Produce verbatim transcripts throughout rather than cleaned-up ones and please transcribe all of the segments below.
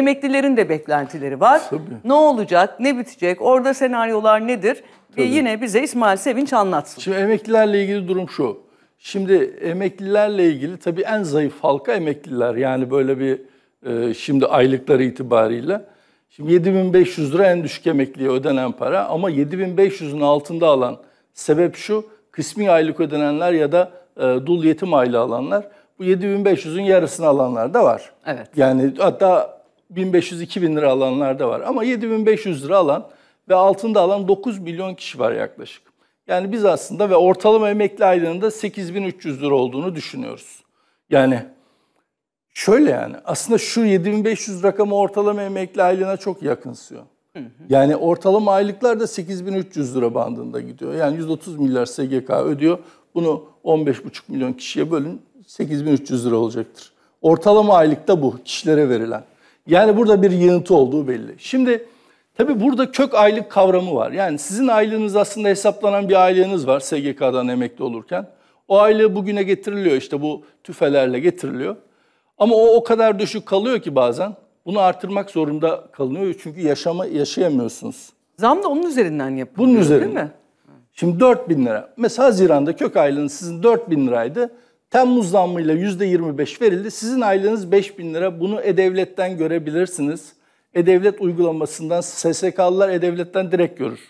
Emeklilerin de beklentileri var. Tabii. Ne olacak, ne bitecek, orada senaryolar nedir? Ve yine bize İsmail Sevinç anlatsın. Şimdi emeklilerle ilgili durum şu. Şimdi emeklilerle ilgili tabii en zayıf halka emekliler. Yani böyle bir e, şimdi aylıkları itibariyle. Şimdi yedi bin beş yüz lira en düşük emekliye ödenen para, ama yedi bin beş yüzün altında alan sebep şu: kısmi aylık ödenenler ya da e, dul yetim aylığı alanlar. Bu yedi bin beş yüzün yarısını alanlar da var. Evet. Yani hatta bin beş yüz iki bin lira alanlar da var. Ama yedi bin beş yüz lira alan ve altında alan dokuz milyon kişi var yaklaşık. Yani biz aslında ve ortalama emekli aylığında sekiz bin üç yüz lira olduğunu düşünüyoruz. Yani şöyle yani aslında şu yedi bin beş yüz rakamı ortalama emekli aylığına çok yakınsıyor. Hı hı. Yani ortalama aylıklar da sekiz bin üç yüz lira bandında gidiyor. Yani yüz otuz milyar S G K ödüyor. Bunu on beş buçuk milyon kişiye bölün, sekiz bin üç yüz lira olacaktır. Ortalama aylıkta bu kişilere verilen. Yani burada bir yığıntı olduğu belli. Şimdi tabii burada kök aylık kavramı var. Yani sizin aylığınız aslında hesaplanan bir aylığınız var S G K'dan emekli olurken. O aylığı bugüne getiriliyor, işte bu tüfelerle getiriliyor. Ama o o kadar düşük kalıyor ki bazen bunu artırmak zorunda kalınıyor. Çünkü yaşama, yaşayamıyorsunuz. Zam da onun üzerinden yapılıyor, bunun üzerinden. Değil mi? Şimdi dört bin lira. Mesela Haziran'da kök aylığınız sizin dört bin liraydı. Temmuz zammıyla yüzde yirmi beş verildi. Sizin aylığınız beş bin lira. Bunu E-Devlet'ten görebilirsiniz. E-Devlet uygulamasından S S K'lılar E-Devlet'ten direkt görür.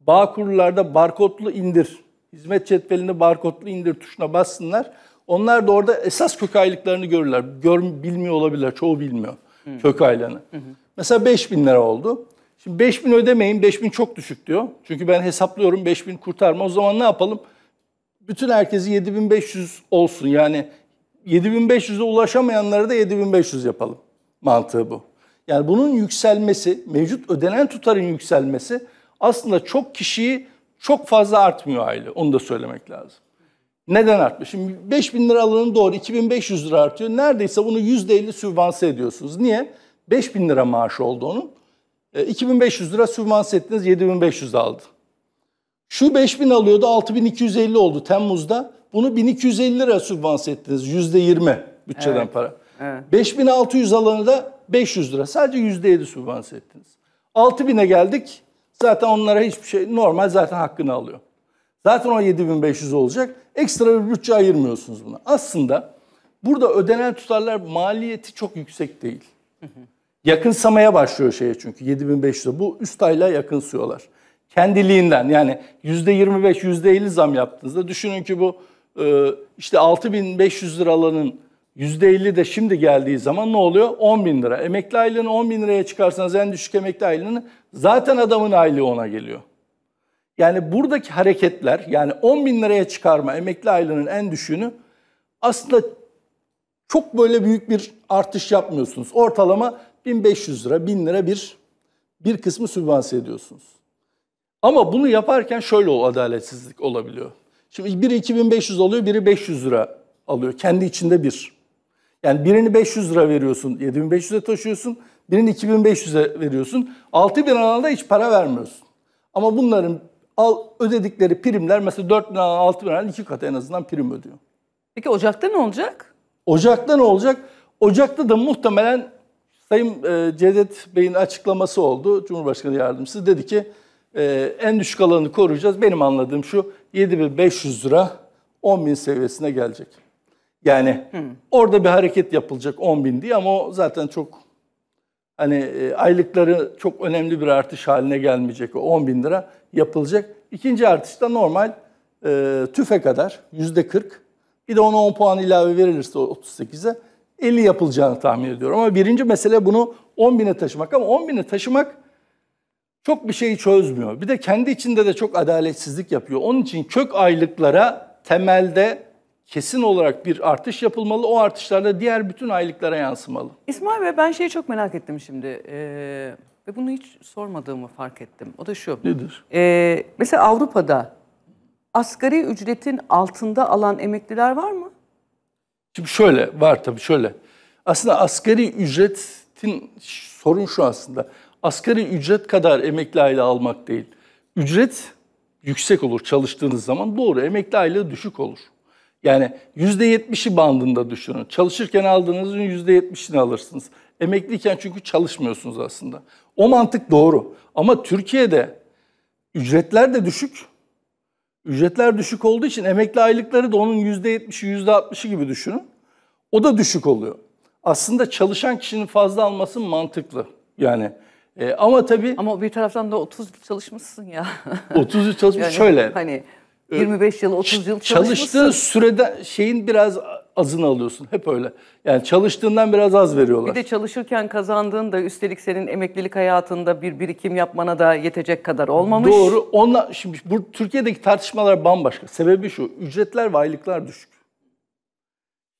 Bağkurlularda barkodlu indir, hizmet cetvelinde barkodlu indir tuşuna bassınlar. Onlar da orada esas kök aylıklarını görürler. Gör, bilmiyor olabilir, çoğu bilmiyor hı. kök aylığını. Hı hı. Mesela beş bin lira oldu. Şimdi beş bin ödemeyin, beş bin çok düşük diyor. Çünkü ben hesaplıyorum beş bin kurtarma. O zaman ne yapalım? Bütün herkesi yedi bin beş yüz olsun. Yani yedi bin beş yüze ulaşamayanlara da yedi bin beş yüz yapalım. Mantığı bu. Yani bunun yükselmesi, mevcut ödenen tutarın yükselmesi aslında çok kişiyi çok fazla artmıyor aile. Onu da söylemek lazım. Neden artmış? Şimdi beş bin lira alanın doğru iki bin beş yüz lira artıyor. Neredeyse bunu yüzde elli sübvanse ediyorsunuz. Niye? beş bin lira maaşı oldu onun. iki bin beş yüz lira sübvanse ettiniz, yedi bin beş yüz aldı. Şu beş bin alıyordu, altı bin iki yüz elli oldu Temmuz'da. Bunu bin iki yüz elli lira sübvanse ettiniz, yüzde yirmi bütçeden evet, para. Evet. beş bin altı yüz alanı da beş yüz lira. Sadece yüzde yedi sübvanse ettiniz. altı bine geldik. Zaten onlara hiçbir şey, normal zaten hakkını alıyor. Zaten o yedi bin beş yüz olacak. Ekstra bir bütçe ayırmıyorsunuz buna. Aslında burada ödenen tutarlar maliyeti çok yüksek değil. Hı hı. Yakınsamaya başlıyor şeye çünkü yedi bin beş yüze. Bu üst aylığa yakınsıyorlar. Kendiliğinden yani yüzde yirmi beş yüzde elli zam yaptığınızda düşünün ki bu işte altı bin beş yüz lira alanın yüzde elli de şimdi geldiği zaman ne oluyor? on bin lira. Emekli aylığını on bin liraya çıkarsanız en düşük emekli aylığını zaten adamın aylığı ona geliyor. Yani buradaki hareketler yani on bin liraya çıkarma emekli aylığının en düşüğünü aslında çok böyle büyük bir artış yapmıyorsunuz. Ortalama bin beş yüz lira, bin lira bir, bir kısmı sübvanse ediyorsunuz. Ama bunu yaparken şöyle o adaletsizlik olabiliyor. Şimdi biri iki bin beş yüz alıyor, biri beş yüz lira alıyor. Kendi içinde bir. Yani birini beş yüz lira veriyorsun, yedi bin beş yüze taşıyorsun. Birini iki bin beş yüze veriyorsun. altı bin alanda hiç para vermiyorsun. Ama bunların al, ödedikleri primler mesela dört bin alan, altı bin alan iki katı en azından prim ödüyor. Peki Ocak'ta ne olacak? Ocak'ta ne olacak? Ocak'ta da muhtemelen Sayın e, Cevdet Bey'in açıklaması oldu. Cumhurbaşkanı Yardımcısı dedi ki e, en düşük alanı koruyacağız. Benim anladığım şu: yedi bin beş yüz lira on bin seviyesine gelecek. Yani hmm. orada bir hareket yapılacak on bin diye, ama o zaten çok hani e, aylıkları çok önemli bir artış haline gelmeyecek. O on bin lira yapılacak. İkinci artış da normal e, tüfe kadar yüzde kırk. Bir de ona on puan ilave verilirse otuz sekize elli yapılacağını tahmin ediyorum. Ama birinci mesele bunu on bine taşımak. Ama on bine taşımak çok bir şeyi çözmüyor. Bir de kendi içinde de çok adaletsizlik yapıyor. Onun için kök aylıklara temelde kesin olarak bir artış yapılmalı. O artışlarda diğer bütün aylıklara yansımalı. İsmail Bey, ben şeyi çok merak ettim şimdi. Ee, ve bunu hiç sormadığımı fark ettim. O da şu. Nedir? Ee, mesela Avrupa'da asgari ücretin altında alan emekliler var mı? Şimdi şöyle, var tabii şöyle. Aslında asgari ücretin sorun şu aslında. Asgari ücret kadar emekli aylığı almak değil. Ücret yüksek olur çalıştığınız zaman, doğru, emekli aylığı düşük olur. Yani yüzde yetmişi bandında düşünün. Çalışırken aldığınızın yüzde yetmişini alırsınız. Emekliyken çünkü çalışmıyorsunuz aslında. O mantık doğru. Ama Türkiye'de ücretler de düşük. Ücretler düşük olduğu için emekli aylıkları da onun yüzde yetmişi, yüzde altmışı gibi düşünün. O da düşük oluyor. Aslında çalışan kişinin fazla alması mantıklı. Yani e, ama tabii... Ama bir taraftan da otuz yıl çalışmışsın ya. otuz yıl çalışmış yani, şöyle. Hani yirmi beş yıl, otuz yıl çalışmışsın. Çalıştığın sürede şeyin biraz azını alıyorsun. Hep öyle. Yani çalıştığından biraz az veriyorlar. Bir de çalışırken kazandığın da üstelik senin emeklilik hayatında bir birikim yapmana da yetecek kadar olmamış. Doğru. Onunla, şimdi bu Türkiye'deki tartışmalar bambaşka. Sebebi şu. Ücretler ve aylıklar düşük.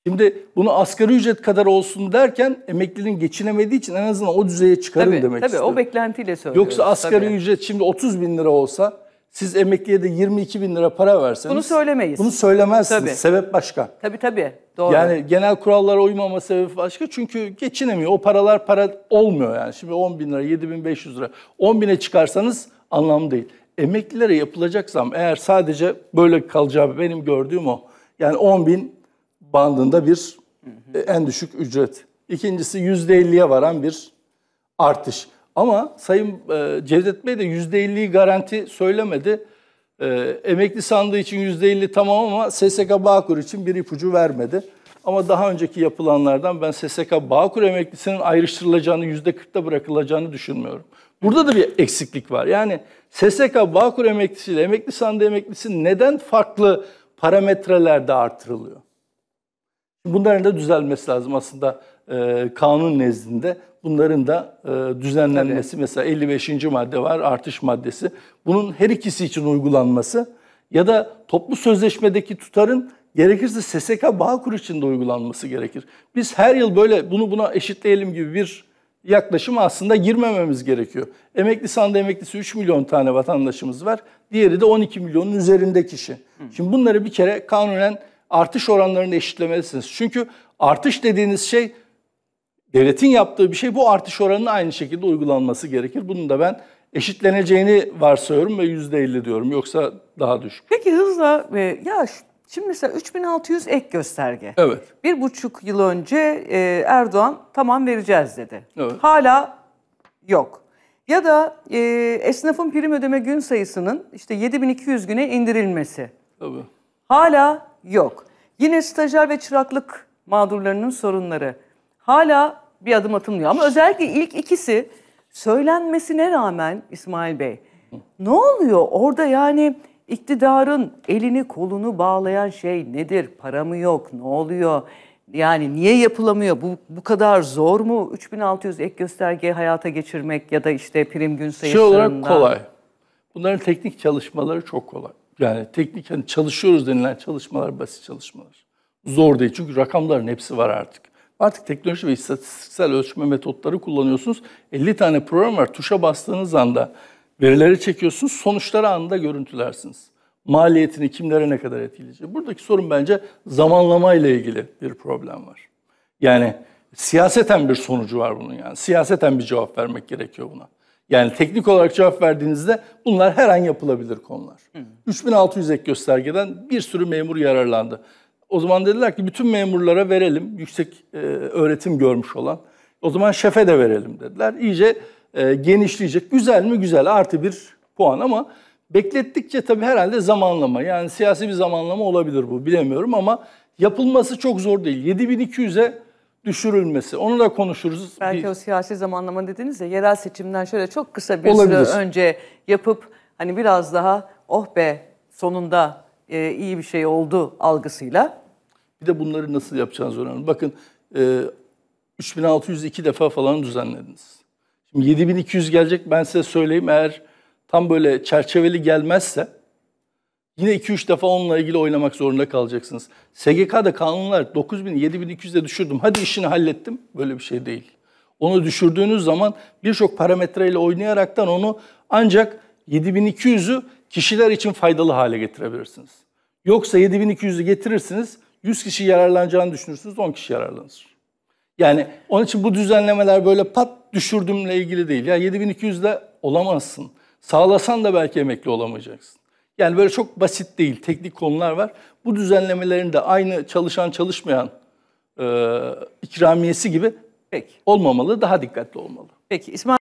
Şimdi bunu asgari ücret kadar olsun derken emekliliğin geçinemediği için en azından o düzeye çıkarın tabii, demek tabii, istedim. Tabii o beklentiyle söylüyoruz. Yoksa asgari tabii. ücret şimdi otuz bin lira olsa siz emekliye de yirmi iki bin lira para verseniz. Bunu söylemeyiz. Bunu söylemezsiniz. Tabii. Sebep başka. Tabii tabii. Doğru. Yani genel kurallara uymama sebebi başka. Çünkü geçinemiyor. O paralar para olmuyor yani. Şimdi on bin lira, yedi bin beş yüz lira. on bine çıkarsanız anlamlı değil. Emeklilere yapılacak zam eğer sadece böyle kalacağı benim gördüğüm o. Yani on bin bandında bir hı hı. en düşük ücret. İkincisi yüzde elliye varan bir artış. Ama Sayın Cevdet Bey de yüzde elliyi garanti söylemedi. E, emekli sandığı için yüzde elli tamam ama S S K Bağkur için bir ipucu vermedi. Ama daha önceki yapılanlardan ben S S K Bağkur emeklisinin ayrıştırılacağını, yüzde kırkta bırakılacağını düşünmüyorum. Burada da bir eksiklik var. Yani S S K Bağkur emeklisiyle emekli sandığı emeklisi neden farklı parametrelerde artırılıyor? Bunların da düzelmesi lazım aslında e, kanun nezdinde. Bunların da e, düzenlenmesi tabii. Mesela elli beşinci madde var, artış maddesi. Bunun her ikisi için uygulanması ya da toplu sözleşmedeki tutarın gerekirse S S K Bağkur için de uygulanması gerekir. Biz her yıl böyle bunu buna eşitleyelim gibi bir yaklaşıma aslında girmememiz gerekiyor. Emekli sandığı emeklisi üç milyon tane vatandaşımız var. Diğeri de on iki milyonun üzerinde kişi. Hı. Şimdi bunları bir kere kanunen artış oranlarını eşitlemelisiniz. Çünkü artış dediğiniz şey, devletin yaptığı bir şey, bu artış oranının aynı şekilde uygulanması gerekir. Bunun da ben eşitleneceğini varsayıyorum ve yüzde elli diyorum. Yoksa daha düşük. Peki hızla, ya şimdi mesela üç bin altı yüz ek gösterge. Evet. Bir buçuk yıl önce Erdoğan tamam vereceğiz dedi. Evet. Hala yok. Ya da esnafın prim ödeme gün sayısının işte yedi bin iki yüz güne indirilmesi. Tabii. Hala yok. Yine stajyer ve çıraklık mağdurlarının sorunları hala bir adım atılmıyor. Ama özellikle ilk ikisi söylenmesine rağmen İsmail Bey, ne oluyor orada yani iktidarın elini kolunu bağlayan şey nedir? Para mı yok? Ne oluyor? Yani niye yapılamıyor? Bu, bu kadar zor mu? üç bin altı yüz ek göstergeyi hayata geçirmek ya da işte prim gün sayısından. Şey olarak kolay. Bunların teknik çalışmaları çok kolay. Yani teknik, yani çalışıyoruz denilen çalışmalar basit çalışmalar. Zor değil çünkü rakamların hepsi var artık. Artık teknoloji ve istatistiksel ölçme metotları kullanıyorsunuz. elli tane program var. Tuşa bastığınız anda verileri çekiyorsunuz. Sonuçları anında görüntülersiniz. Maliyetini kimlere ne kadar etkileyecek? Buradaki sorun bence zamanlamayla ilgili bir problem var. Yani siyaseten bir sonucu var bunun yani. Siyaseten bir cevap vermek gerekiyor buna. Yani teknik olarak cevap verdiğinizde bunlar her an yapılabilir konular. Hı. üç bin altı yüz ek göstergeden bir sürü memur yararlandı. O zaman dediler ki bütün memurlara verelim, yüksek e, öğretim görmüş olan. O zaman şefe de verelim dediler. İyice e, genişleyecek. Güzel mi? Güzel. Artı bir puan ama beklettikçe tabii herhalde zamanlama. Yani siyasi bir zamanlama olabilir bu. Bilemiyorum ama yapılması çok zor değil. yedi bin iki yüze düşürülmesi. Onu da konuşuruz. Belki bir... o siyasi zamanlama dediniz ya, yerel seçimden şöyle çok kısa bir olabilir. Süre önce yapıp hani biraz daha oh be sonunda e, iyi bir şey oldu algısıyla. Bir de bunları nasıl yapacağınız önemli. Bakın e, üç bin altı yüz iki defa falan düzenlediniz. Şimdi yedi bin iki yüz gelecek, ben size söyleyeyim, eğer tam böyle çerçeveli gelmezse yine iki üç defa onunla ilgili oynamak zorunda kalacaksınız. S G K'da kanunlar dokuz bin, yedi bin iki yüze düşürdüm. Hadi işini hallettim. Böyle bir şey değil. Onu düşürdüğünüz zaman birçok parametreyle oynayaraktan onu ancak yedi bin iki yüzü kişiler için faydalı hale getirebilirsiniz. Yoksa yedi bin iki yüzü getirirsiniz, yüz kişi yararlanacağını düşünürsünüz, on kişi yararlanır. Yani onun için bu düzenlemeler böyle pat düşürdümle ilgili değil. Ya yedi bin iki yüzle olamazsın. Sağlasan da belki emekli olamayacaksın. Yani böyle çok basit değil, teknik konular var. Bu düzenlemelerin de aynı çalışan çalışmayan e, ikramiyesi gibi Peki. Olmamalı, daha dikkatli olmalı. Peki İsmail